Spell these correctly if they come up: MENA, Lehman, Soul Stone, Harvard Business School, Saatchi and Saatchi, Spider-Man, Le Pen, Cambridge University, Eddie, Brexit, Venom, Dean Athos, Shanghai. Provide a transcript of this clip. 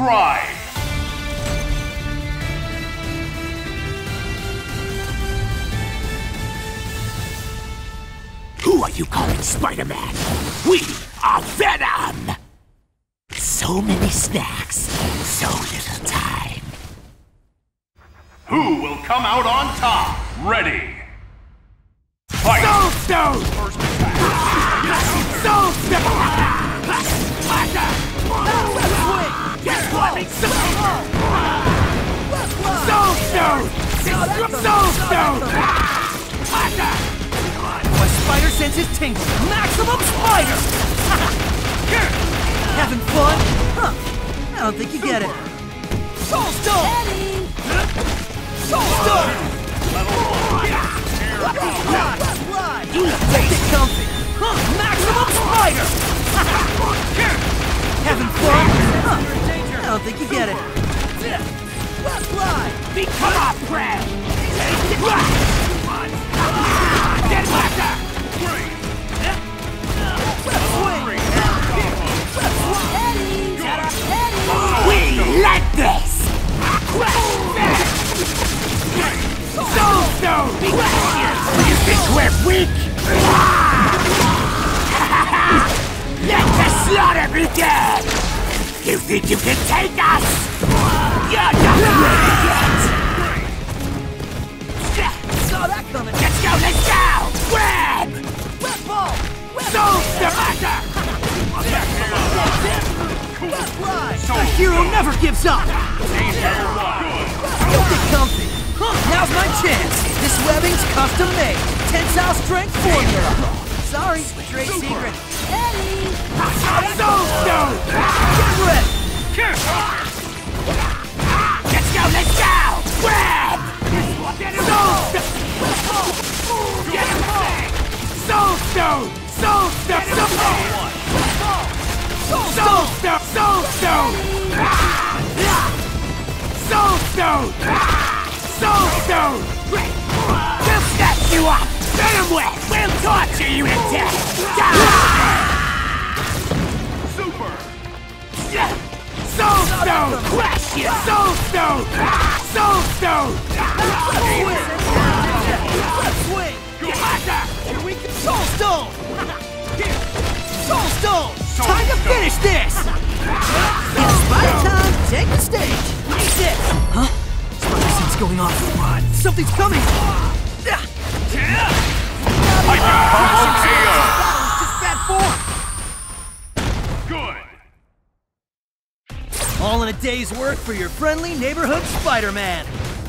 Thrive! Who are you calling Spider-Man? We are Venom! So many snacks, so little time. Who will come out on top? Ready! Fight! Soul Stone! Soul Stone! Soul Stone! My spider senses tingle. Maximum spider! Having fun? Huh. I don't think you get it. Soul Stone! Eddie. Soul Stone! You take it comfy. Huh. Maximum spider! Having fun? Huh. I don't think you get it. Let's fly! Become our friend! We like this! Soul Stone! You think we're weak? Let the slaughter begin! You think you can take us? You're not ready yet! Saw that coming! Let's go! Let's go! Grab! Wet ball! Soul Stone! A hero never gives up! Don't get comfy! Now's my chance! This webbing's custom made! Tensile strength formula! Sorry, trade secret! Eddie! Soul Stone! Get ready! Let's go! Let's go! Grab! Soul Stone! Soul Stone! Soul Stone! Soul Stone! Soul Stone! Soul Stone! Soul Stone! We'll snatch you up! Venom wet! We'll torture you to death! Super! Soul Stone! Crush you! Soul Stone! Soul Stone! Swing! Here we go! Soul Stone! Soul Stone! Time to finish this! It's my time! Take the stage! That's it! Huh? Something's going on. Something's coming! Just bad form! Good! All in a day's work for your friendly neighborhood Spider-Man!